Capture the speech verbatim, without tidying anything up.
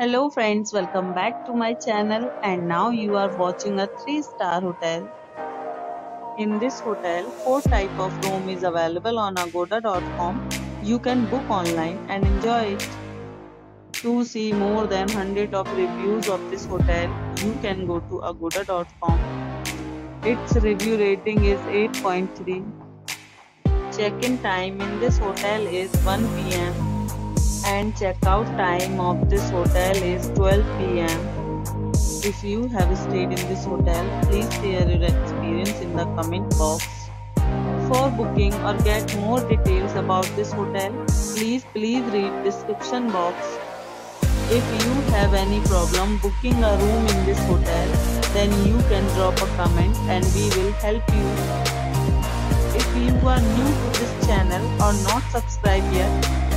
Hello friends, welcome back to my channel, and now you are watching a three star hotel. In this hotel, four type of room is available on agoda dot com. You can book online and enjoy it. To see more than one hundred of reviews of this hotel, you can go to agoda dot com. Its review rating is eight point three. Check-in time in this hotel is one p m and check-out time of this hotel is twelve p m If you have stayed in this hotel, please share your experience in the comment box. For booking or get more details about this hotel, please please read description box. If you have any problem booking a room in this hotel, then you can drop a comment and we will help you. If you are new to this channel or not subscribed yet,